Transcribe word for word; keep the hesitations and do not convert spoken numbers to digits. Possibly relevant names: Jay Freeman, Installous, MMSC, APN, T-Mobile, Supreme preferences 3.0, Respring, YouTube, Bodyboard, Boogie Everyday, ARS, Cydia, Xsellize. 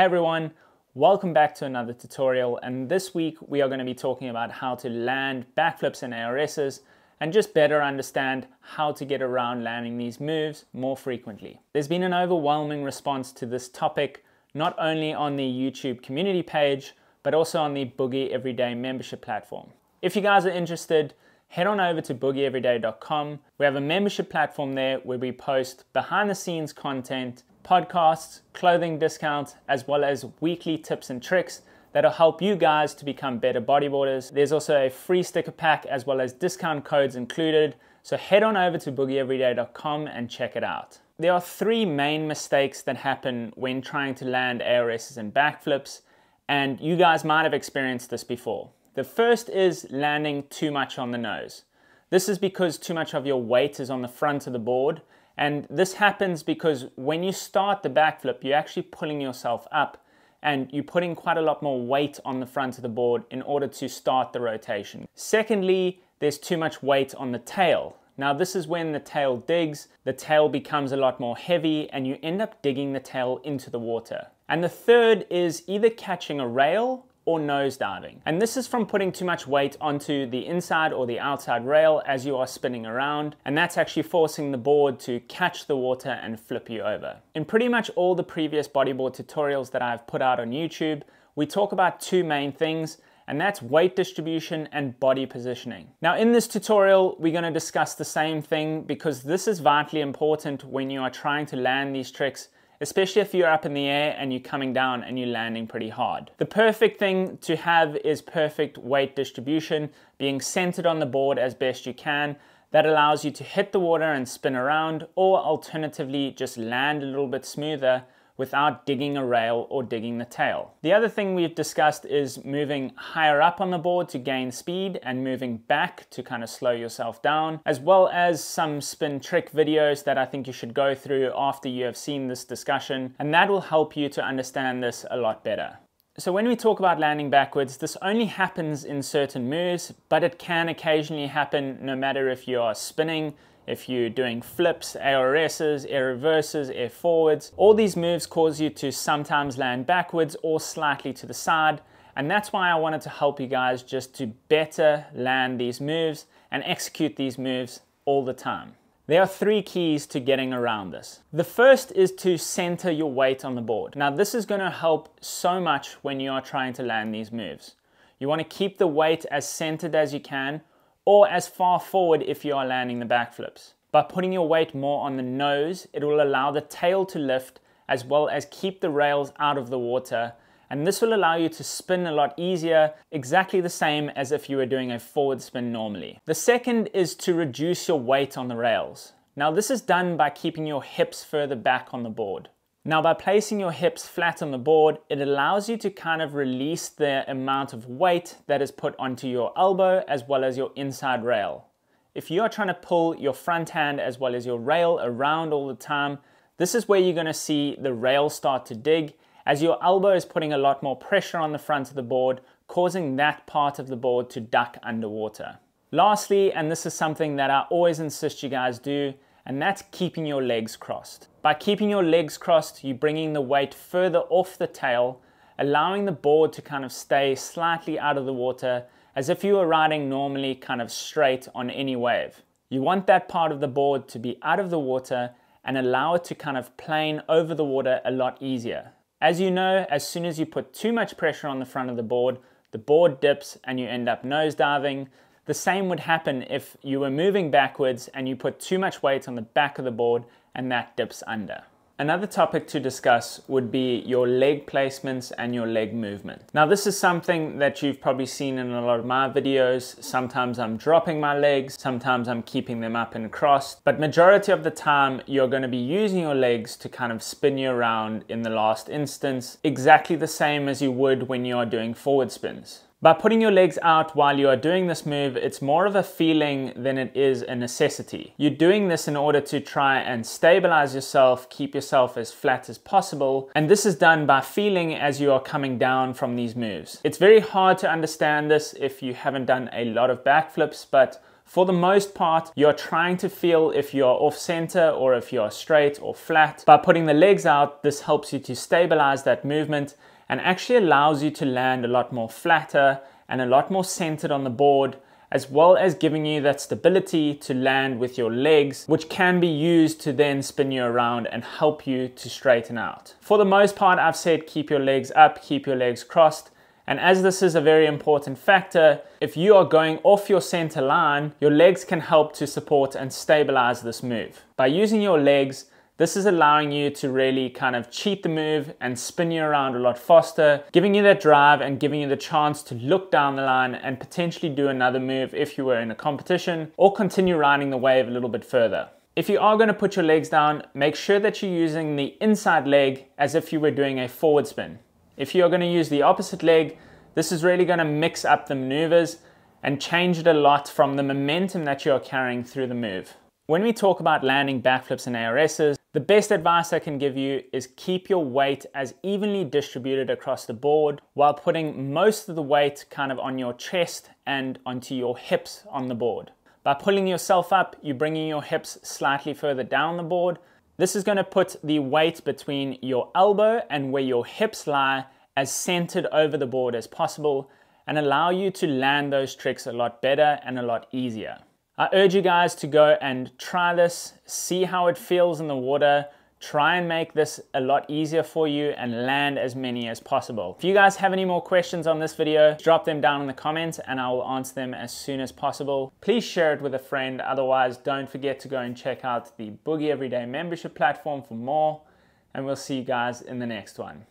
Hey everyone, welcome back to another tutorial, and this week we are going to be talking about how to land backflips and A R Ss and just better understand how to get around landing these moves more frequently. There's been an overwhelming response to this topic, not only on the YouTube community page, but also on the Boogie Everyday membership platform. If you guys are interested, head on over to boogie everyday dot com. We have a membership platform there where we post behind the scenes content, podcasts, clothing discounts, as well as weekly tips and tricks that'll help you guys to become better bodyboarders. There's also a free sticker pack as well as discount codes included. So head on over to boogie everyday dot com and check it out. There are three main mistakes that happen when trying to land A R Ss and backflips, and you guys might have experienced this before. The first is landing too much on the nose. This is because too much of your weight is on the front of the board. And this happens because when you start the backflip, you're actually pulling yourself up and you're putting quite a lot more weight on the front of the board in order to start the rotation. Secondly, there's too much weight on the tail. Now this is when the tail digs, the tail becomes a lot more heavy and you end up digging the tail into the water. And the third is either catching a rail or nose diving. And this is from putting too much weight onto the inside or the outside rail as you are spinning around, and that's actually forcing the board to catch the water and flip you over. In pretty much all the previous bodyboard tutorials that I've put out on YouTube, we talk about two main things, and that's weight distribution and body positioning. Now in this tutorial, we're going to discuss the same thing because this is vitally important when you are trying to land these tricks, especially if you're up in the air and you're coming down and you're landing pretty hard. The perfect thing to have is perfect weight distribution, being centered on the board as best you can. That allows you to hit the water and spin around, or alternatively just land a little bit smoother without digging a rail or digging the tail. The other thing we've discussed is moving higher up on the board to gain speed and moving back to kind of slow yourself down, as well as some spin trick videos that I think you should go through after you have seen this discussion, and that will help you to understand this a lot better. So when we talk about landing backwards, this only happens in certain moves, but it can occasionally happen no matter if you are spinning, if you're doing flips, A R Ss, air reverses, air forwards. All these moves cause you to sometimes land backwards or slightly to the side, and that's why I wanted to help you guys just to better land these moves and execute these moves all the time. There are three keys to getting around this. The first is to center your weight on the board. Now this is going to help so much when you are trying to land these moves. You want to keep the weight as centered as you can, or as far forward if you are landing the backflips. By putting your weight more on the nose, it will allow the tail to lift as well as keep the rails out of the water, and this will allow you to spin a lot easier, exactly the same as if you were doing a forward spin normally. The second is to reduce your weight on the rails. Now this is done by keeping your hips further back on the board. Now by placing your hips flat on the board, it allows you to kind of release the amount of weight that is put onto your elbow as well as your inside rail. If you are trying to pull your front hand as well as your rail around all the time, this is where you're going to see the rail start to dig, as your elbow is putting a lot more pressure on the front of the board, causing that part of the board to duck underwater. Lastly, and this is something that I always insist you guys do, and that's keeping your legs crossed. By keeping your legs crossed, you're bringing the weight further off the tail, allowing the board to kind of stay slightly out of the water as if you were riding normally kind of straight on any wave. You want that part of the board to be out of the water and allow it to kind of plane over the water a lot easier. As you know, as soon as you put too much pressure on the front of the board, the board dips and you end up nosediving. The same would happen if you were moving backwards and you put too much weight on the back of the board and that dips under. Another topic to discuss would be your leg placements and your leg movement. Now this is something that you've probably seen in a lot of my videos. Sometimes I'm dropping my legs, sometimes I'm keeping them up and crossed, but majority of the time you're going to be using your legs to kind of spin you around in the last instance, exactly the same as you would when you are doing forward spins. By putting your legs out while you are doing this move, it's more of a feeling than it is a necessity. You're doing this in order to try and stabilize yourself, keep yourself as flat as possible, and this is done by feeling as you are coming down from these moves. It's very hard to understand this if you haven't done a lot of backflips, but For the most part, you're trying to feel if you're off center or if you're straight or flat. By putting the legs out, this helps you to stabilize that movement and actually allows you to land a lot more flatter and a lot more centered on the board, as well as giving you that stability to land with your legs, which can be used to then spin you around and help you to straighten out. For the most part, I've said keep your legs up, keep your legs crossed. And as this is a very important factor, if you are going off your center line, your legs can help to support and stabilize this move. By using your legs, this is allowing you to really kind of cheat the move and spin you around a lot faster, giving you that drive and giving you the chance to look down the line and potentially do another move if you were in a competition, or continue riding the wave a little bit further. If you are going to put your legs down, make sure that you're using the inside leg as if you were doing a forward spin. If you're going to use the opposite leg, this is really going to mix up the maneuvers and change it a lot from the momentum that you're carrying through the move. When we talk about landing backflips and A R Ss, the best advice I can give you is keep your weight as evenly distributed across the board while putting most of the weight kind of on your chest and onto your hips on the board. By pulling yourself up, you're bringing your hips slightly further down the board. This is going to put the weight between your elbow and where your hips lie as centered over the board as possible and allow you to land those tricks a lot better and a lot easier. I urge you guys to go and try this, see how it feels in the water, try and make this a lot easier for you and land as many as possible. If you guys have any more questions on this video, drop them down in the comments and I will answer them as soon as possible. Please share it with a friend. Otherwise, don't forget to go and check out the Boogie Everyday membership platform for more, and we'll see you guys in the next one.